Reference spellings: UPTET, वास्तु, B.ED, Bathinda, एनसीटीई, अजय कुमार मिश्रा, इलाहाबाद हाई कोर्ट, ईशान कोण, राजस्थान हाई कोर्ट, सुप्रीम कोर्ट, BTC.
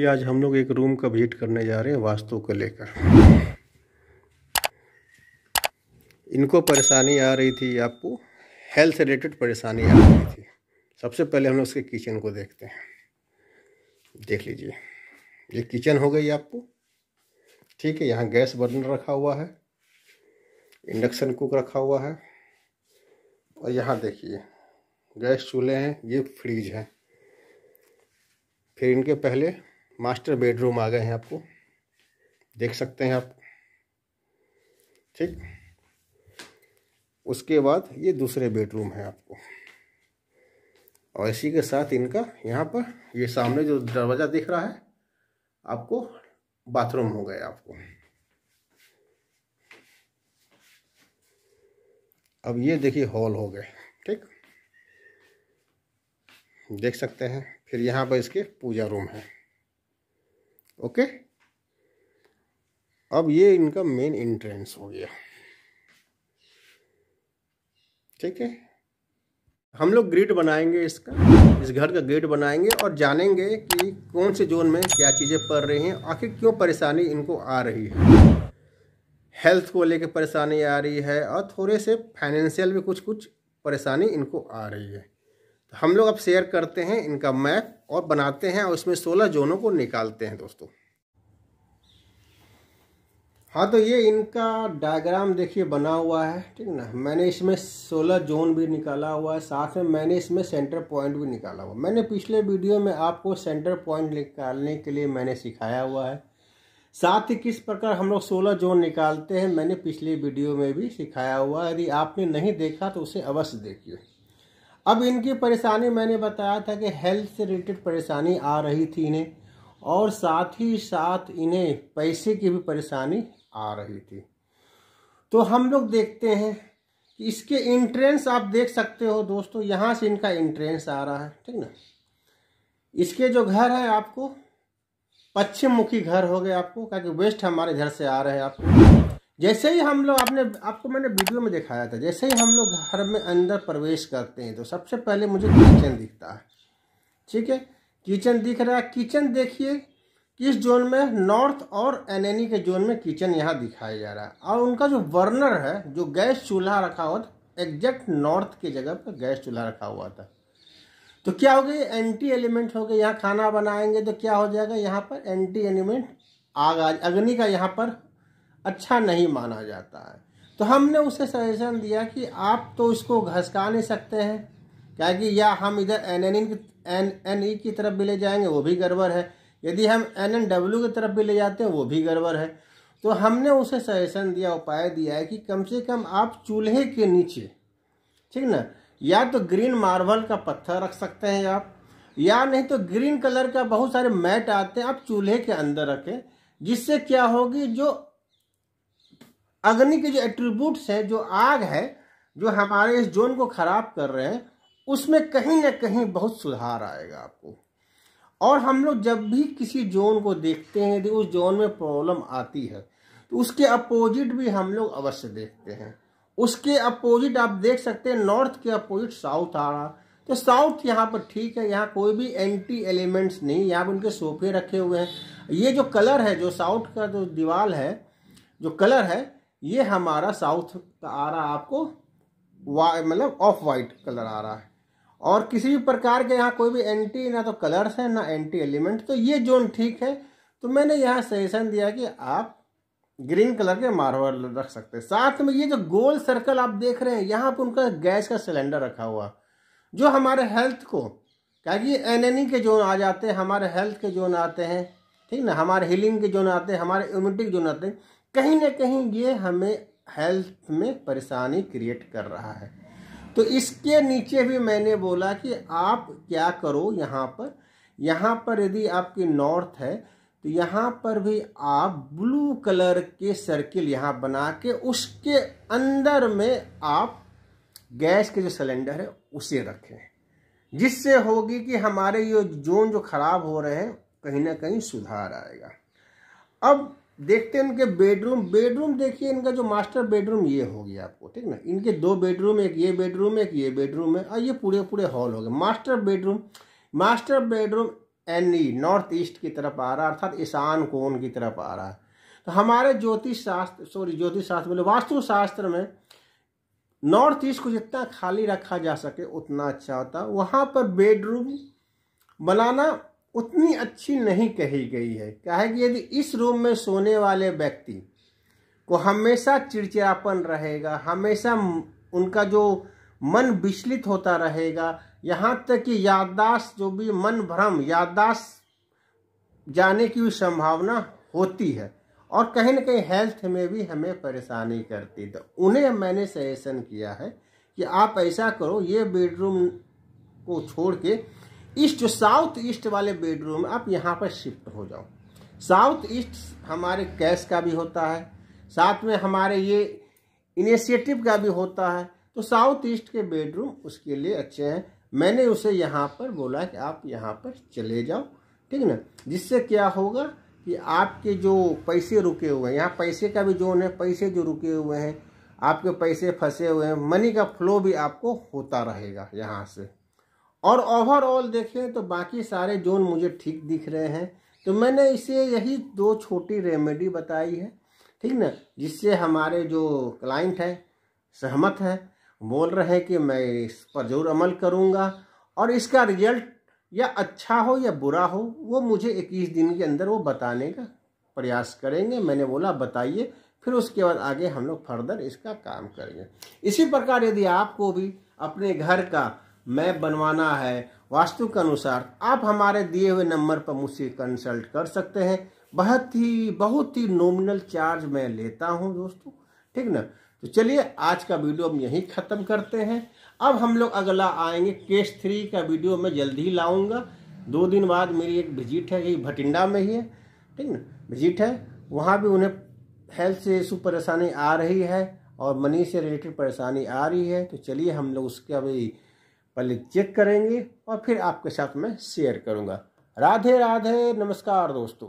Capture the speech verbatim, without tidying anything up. ये आज हम लोग एक रूम का विजिट करने जा रहे हैं वास्तु को लेकर। इनको परेशानी आ रही थी, आपको हेल्थ से रिलेटेड परेशानी आ रही थी। सबसे पहले हम लोग उसके किचन को देखते हैं। देख लीजिए, ये किचन हो गई आपको, ठीक है। यहाँ गैस बर्नर रखा हुआ है, इंडक्शन कुक रखा हुआ है, और यहाँ देखिए गैस चूल्हे हैं, ये फ्रिज है। फिर इनके पहले मास्टर बेडरूम आ गए हैं, आपको देख सकते हैं आप, ठीक। उसके बाद ये दूसरे बेडरूम है आपको, और इसी के साथ इनका यहाँ पर ये सामने जो दरवाज़ा दिख रहा है आपको, बाथरूम हो गया आपको। अब ये देखिए हॉल हो गए, ठीक, देख सकते हैं। फिर यहाँ पर इसके पूजा रूम है, ओके। अब ये इनका मेन एंट्रेंस हो गया, ठीक है। हम लोग ग्रिड बनाएंगे इसका, इस घर का ग्रिड बनाएंगे और जानेंगे कि कौन से जोन में क्या चीज़ें पड़ रही हैं, आखिर क्यों परेशानी इनको आ रही है। हेल्थ को लेकर परेशानी आ रही है और थोड़े से फाइनेंशियल भी कुछ कुछ परेशानी इनको आ रही है। तो हम लोग अब शेयर करते हैं इनका मैप और बनाते हैं, और उसमें सोलह जोनों को निकालते हैं दोस्तों। हाँ, तो ये इनका डायग्राम देखिए बना हुआ है, ठीक ना। मैंने इसमें सोलह जोन भी निकाला हुआ है, साथ में मैंने इसमें सेंटर पॉइंट भी निकाला हुआ है। मैंने पिछले वीडियो में आपको सेंटर पॉइंट निकालने के लिए मैंने सिखाया हुआ है, साथ ही किस प्रकार हम लोग सोलह जोन निकालते हैं मैंने पिछले वीडियो में भी सिखाया हुआ है। यदि आपने नहीं देखा तो उसे अवश्य देखिए। अब इनकी परेशानी मैंने बताया था कि हेल्थ से रिलेटेड परेशानी आ रही थी इन्हें, और साथ ही साथ इन्हें पैसे की भी परेशानी आ रही थी। तो हम लोग देखते हैं कि इसके एंट्रेंस आप देख सकते हो दोस्तों, यहाँ से इनका एंट्रेंस आ रहा है, ठीक ना। इसके जो घर है आपको पश्चिम मुखी घर हो गए आपको, क्योंकि वेस्ट हमारे घर से आ रहे हैं आपको। जैसे ही हम लोग आपने आपको मैंने वीडियो में दिखाया था, जैसे ही हम लोग घर में अंदर प्रवेश करते हैं तो सबसे पहले मुझे किचन दिखता है, ठीक है। किचन दिख रहा है। किचन देखिए किस जोन में, नॉर्थ और एनएनी के जोन में किचन यहाँ दिखाया जा रहा है। और उनका जो बर्नर है, जो गैस चूल्हा रखा हुआ था, एग्जैक्ट नॉर्थ की जगह पर गैस चूल्हा रखा हुआ था। तो क्या हो गई, एंटी एलिमेंट हो गए। यहाँ खाना बनाएंगे तो क्या हो जाएगा, यहाँ पर एंटी एलिमेंट आग आ, अग्नि का यहाँ पर अच्छा नहीं माना जाता है। तो हमने उसे सजेशन दिया कि आप तो इसको घसका नहीं सकते हैं, क्या कि या हम इधर N N N N E की तरफ भी ले जाएंगे, वो भी गड़बड़ है। यदि हम एन एन डब्ल्यू की तरफ भी ले जाते हैं, वो भी गड़बड़ है। तो हमने उसे सजेशन दिया, उपाय दिया है कि कम से कम आप चूल्हे के नीचे, ठीक ना, या तो ग्रीन मार्बल का पत्थर रख सकते हैं आप, या नहीं तो ग्रीन कलर का बहुत सारे मैट आते हैं, आप चूल्हे के अंदर रखें। जिससे क्या होगी, जो अग्नि के जो एट्रीब्यूट्स हैं, जो आग है जो हमारे इस जोन को खराब कर रहे हैं, उसमें कहीं ना कहीं बहुत सुधार आएगा आपको। और हम लोग जब भी किसी जोन को देखते हैं, यदि उस जोन में प्रॉब्लम आती है तो उसके अपोजिट भी हम लोग अवश्य देखते हैं। उसके अपोजिट आप देख सकते हैं, नॉर्थ के अपोजिट साउथ आ रहा, तो साउथ यहाँ पर ठीक है, यहाँ कोई भी एंटी एलिमेंट्स नहीं। यहाँ पर उनके सोफे रखे हुए हैं। ये जो कलर है, जो साउथ का जो दीवार है, जो कलर है, ये हमारा साउथ का आ रहा आपको, मतलब ऑफ वाइट कलर आ रहा है। और किसी भी प्रकार के यहाँ कोई भी एंटी, ना तो कलर्स है ना एंटी एलिमेंट, तो ये जोन ठीक है। तो मैंने यहाँ सजेशन दिया कि आप ग्रीन कलर के मार्बल रख सकते हैं। साथ में ये जो गोल सर्कल आप देख रहे हैं, यहाँ पर उनका गैस का सिलेंडर रखा हुआ, जो हमारे हेल्थ को, क्या कि एनएनई के जोन आ जाते हैं, हमारे हेल्थ के जोन आते हैं, ठीक ना, हमारे हीलिंग के जोन आते हैं, हमारे इम्यूनिटी के जोन आते हैं। कहीं ना कहीं ये हमें हेल्थ में परेशानी क्रिएट कर रहा है। तो इसके नीचे भी मैंने बोला कि आप क्या करो, यहाँ पर यहाँ पर यदि आपकी नॉर्थ है तो यहाँ पर भी आप ब्लू कलर के सर्किल यहाँ बना के उसके अंदर में आप गैस के जो सिलेंडर है उसे रखें, जिससे होगी कि हमारे ये जोन जो खराब हो रहे हैं कहीं ना कहीं सुधार आएगा। अब देखते हैं इनके बेडरूम। बेडरूम देखिए, इनका जो मास्टर बेडरूम ये हो गया आपको, ठीक ना। इनके दो बेडरूम, एक ये बेडरूम, एक ये बेडरूम है, और ये पूरे पूरे हॉल हो गए। Master bedroom, master bedroom N E north east की तरफ आ रहा है, अर्थात ईशान कोण की तरफ आ रहा है। तो हमारे ज्योतिष शास्त्र सॉरी ज्योतिष शास्त्र बोले वास्तु शास्त्र में नॉर्थ ईस्ट को जितना खाली रखा जा सके उतना अच्छा होता। वहाँ पर बेडरूम बनाना उतनी अच्छी नहीं कही गई है, क्या है कि यदि इस रूम में सोने वाले व्यक्ति को हमेशा चिड़चिड़ापन रहेगा, हमेशा उनका जो मन विचलित होता रहेगा, यहाँ तक कि याददाश्त जो भी मन भ्रम याददाश्त जाने की भी संभावना होती है और कहीं ना कहीं हेल्थ में भी हमें परेशानी करती। तो उन्हें मैंने सजेशन किया है कि आप ऐसा करो, ये बेडरूम को छोड़ के ईस्ट जो साउथ ईस्ट वाले बेडरूम आप यहाँ पर शिफ्ट हो जाओ। साउथ ईस्ट हमारे कैश का भी होता है, साथ में हमारे ये इनिशिएटिव का भी होता है, तो साउथ ईस्ट के बेडरूम उसके लिए अच्छे हैं। मैंने उसे यहाँ पर बोला कि आप यहाँ पर चले जाओ, ठीक है ना, जिससे क्या होगा कि आपके जो पैसे रुके हुए हैं, यहाँ पैसे का भी जोन है, पैसे जो रुके हुए हैं, आपके पैसे फंसे हुए हैं, मनी का फ्लो भी आपको होता रहेगा यहाँ से। और ओवरऑल देखें तो बाकी सारे जोन मुझे ठीक दिख रहे हैं। तो मैंने इसे यही दो छोटी रेमेडी बताई है, ठीक ना, जिससे हमारे जो क्लाइंट हैं सहमत हैं, बोल रहे हैं कि मैं इस पर ज़रूर अमल करूंगा और इसका रिजल्ट या अच्छा हो या बुरा हो वो मुझे इक्कीस दिन के अंदर वो बताने का प्रयास करेंगे। मैंने बोला बताइए, फिर उसके बाद आगे हम लोग फर्दर इसका काम करेंगे। इसी प्रकार यदि आपको भी अपने घर का मैप बनवाना है वास्तु के अनुसार, आप हमारे दिए हुए नंबर पर मुझसे कंसल्ट कर सकते हैं। बहुत ही बहुत ही नॉमिनल चार्ज मैं लेता हूं दोस्तों, ठीक ना। तो चलिए आज का वीडियो हम यहीं ख़त्म करते हैं। अब हम लोग अगला आएंगे केस थ्री का वीडियो मैं जल्दी ही लाऊंगा। दो दिन बाद मेरी एक विजिट है, यही भटिंडा में ही है, ठीक ना, विजिट है। वहाँ भी उन्हें हेल्थ से इशू परेशानी आ रही है और मनी से रिलेटेड परेशानी आ रही है। तो चलिए हम लोग उसका भी पहले चेक करेंगे और फिर आपके साथ मैं शेयर करूँगा। राधे राधे, नमस्कार दोस्तों।